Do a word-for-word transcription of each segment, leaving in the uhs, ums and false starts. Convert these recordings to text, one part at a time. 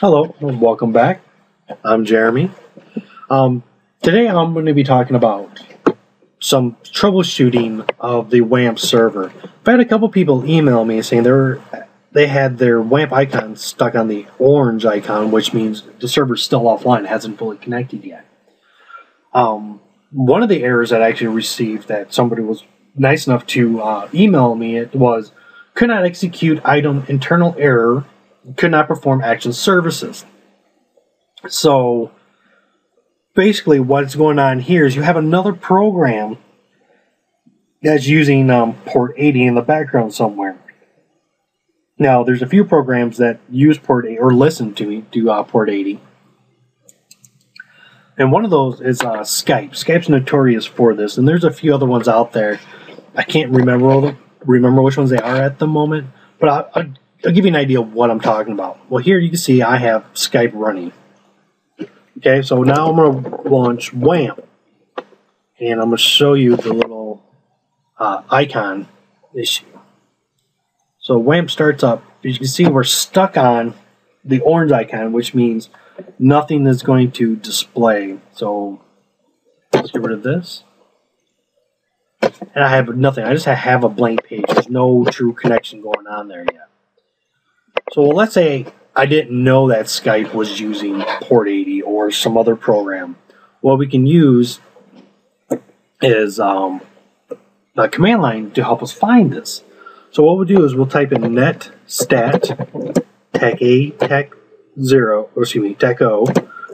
Hello, welcome back. I'm Jeremy. Um, today I'm going to be talking about some troubleshooting of the WAMP server. I've had a couple people email me saying they're, they had their WAMP icon stuck on the orange icon, which means the server's still offline, it hasn't fully connected yet. Um, one of the errors that I actually received that somebody was nice enough to uh, email me it was, could not execute item internal error, could not perform action services. So basically what's going on here is you have another program that's using um, port eighty in the background somewhere. Now there's a few programs that use port eighty or listen to me do uh, port eighty, and one of those is uh, Skype. Skype's notorious for this, and there's a few other ones out there. I can't remember all the, remember which ones they are at the moment, but I, I'll, I'll give you an idea of what I'm talking about. Well, here you can see I have Skype running. Okay, so now I'm going to launch WAMP, and I'm going to show you the little uh, icon issue. So WAMP starts up. As you can see, we're stuck on the orange icon, which means nothing is going to display. So let's get rid of this. And I have nothing. I just have a blank page. There's no true connection going on there yet. So well, let's say I didn't know that Skype was using port eighty or some other program. What we can use is um, the command line to help us find this. So what we'll do is we'll type in netstat tech a tech zero, or excuse me, tech o.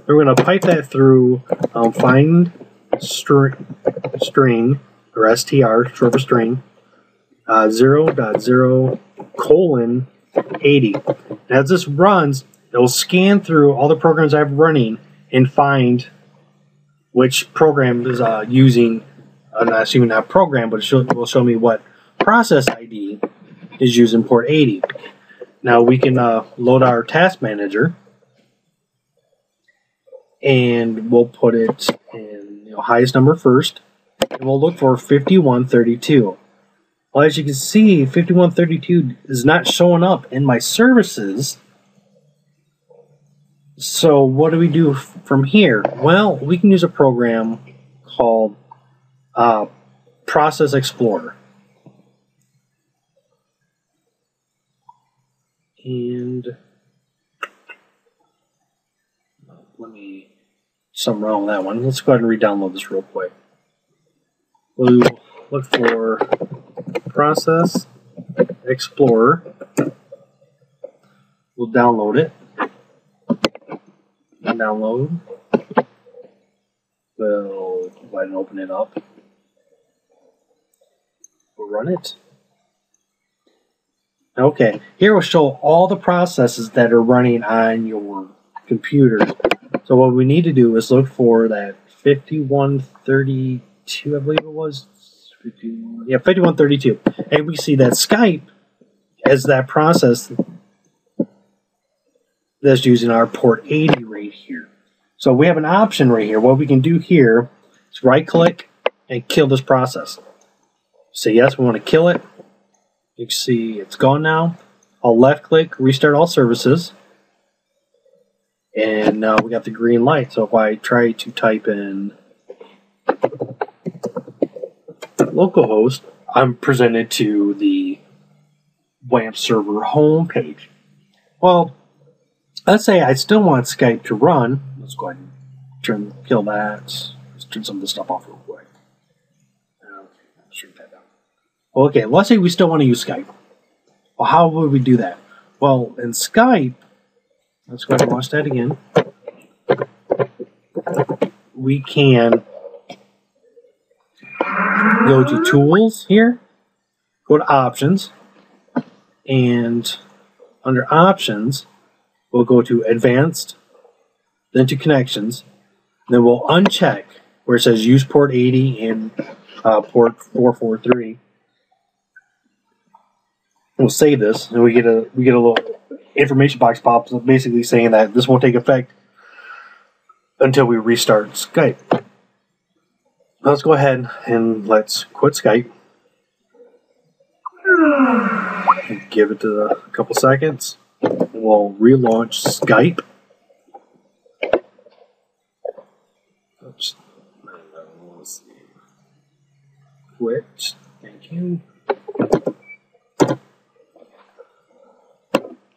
We're going to pipe that through um, find string string or str short for string uh, zero dot zero colon eighty. And as this runs, it'll scan through all the programs I have running and find which program is uh, using. I'm not assuming not program, but it will show me what process I D is using port eighty. Now we can uh, load our task manager, and we'll put it in you know, highest number first, and we'll look for fifty-one thirty-two. Well, as you can see, fifty-one thirty-two is not showing up in my services. So what do we do from here? Well, we can use a program called uh, Process Explorer. And let me, something wrong with that one. Let's go ahead and re-download this real quick. We'll look for Process Explorer. We'll download it. Download. We'll go ahead and open it up. We'll run it. Okay, here will show all the processes that are running on your computer. So what we need to do is look for that fifty-one thirty-two, I believe it was. Yeah, fifty-one thirty-two. And we see that Skype as that process that's using our port eighty right here. So we have an option right here. What we can do here is right click and kill this process. Say yes, we want to kill it. You can see it's gone now. I'll left click, restart all services. And now we got the green light. So if I try to type in localhost, I'm presented to the WAMP server home page. Well, let's say I still want Skype to run. Let's go ahead and turn, kill that. Let's turn some of this stuff off real quick. Okay, let's shrink that down. Okay, let's say we still want to use Skype. Well, how would we do that? Well, in Skype, let's go ahead and watch that again. We can go to Tools here, go to Options, and under Options, we'll go to Advanced, then to Connections, then we'll uncheck where it says Use Port eighty and uh, Port four forty-three. We'll save this, and we get a we get a little information box pops up, basically saying that this won't take effect until we restart Skype. Let's go ahead and let's quit Skype. Give it a couple seconds. we'll relaunch Skype. Oops. Let's see. Quit. Thank you. I'm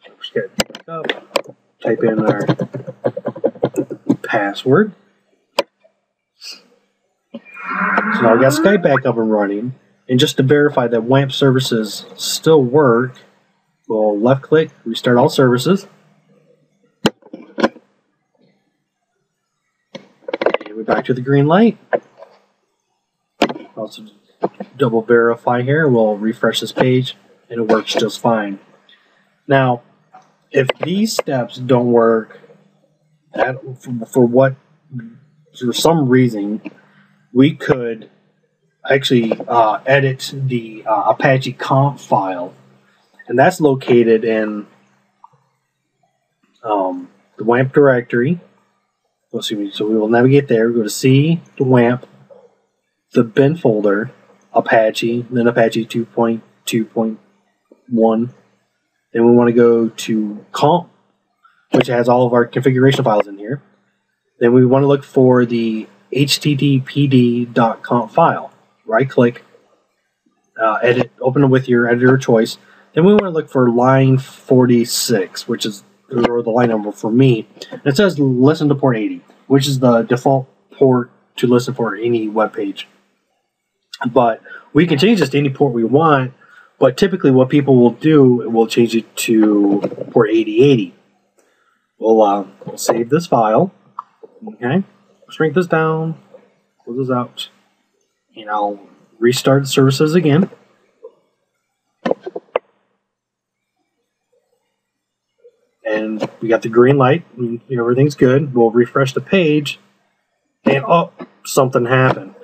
just going to pick up, type in our password. So now I got Skype back up and running. And just to verify that WAMP services still work, we'll left click, restart all services. And we're back to the green light. Also double verify here, we'll refresh this page and it works just fine. Now, if these steps don't work, that, for, for what, for some reason, we could actually uh, edit the uh, Apache conf file, and that's located in um, the WAMP directory. So we will navigate there, go to C, the WAMP, the bin folder, Apache, then Apache two point two point one. Then we want to go to conf, which has all of our configuration files in here. Then we want to look for the H T T P D dot conf file. Right click, uh, edit, open it with your editor of choice. Then we want to look for line forty-six, which is or the line number for me. And it says listen to port eighty, which is the default port to listen for any web page. But we can change this to any port we want, but typically what people will do, will change it to port eighty eighty. We'll, uh, we'll save this file. Okay, shrink this down, pull this out. And I'll restart services again. And we got the green light. Everything's good. We'll refresh the page. And oh, something happened.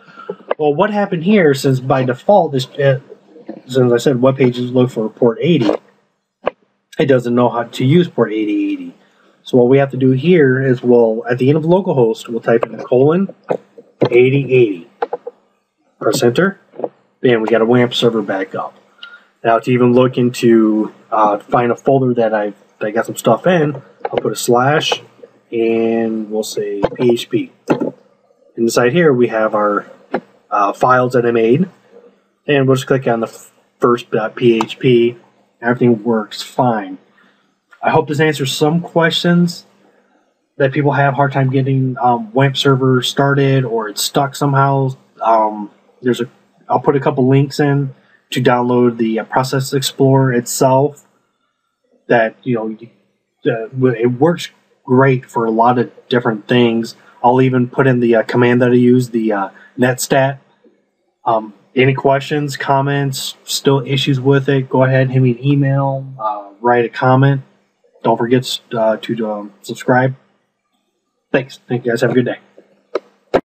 Well, what happened here, since by default, this, uh, since I said web pages look for port eighty, it doesn't know how to use port eighty eighty. So what we have to do here is we'll, at the end of localhost, we'll type in colon eighty eighty. Press enter, and we got a WAMP server back up. Now to even look into, uh, find a folder that I've that got some stuff in, I'll put a slash, and we'll say P H P. Inside here we have our uh, files that I made, and we'll just click on the first dot P H P. Everything works fine. I hope this answers some questions that people have a hard time getting um, WAMP server started, or it's stuck somehow. Um, There's a, I'll put a couple links in to download the uh, Process Explorer itself. That you know, uh, it works great for a lot of different things. I'll even put in the uh, command that I use, the uh, netstat. Um, any questions, comments, still issues with it? Go ahead, hit me an email, uh, write a comment. Don't forget uh, to um, subscribe. Thanks. Thank you guys. Have a good day.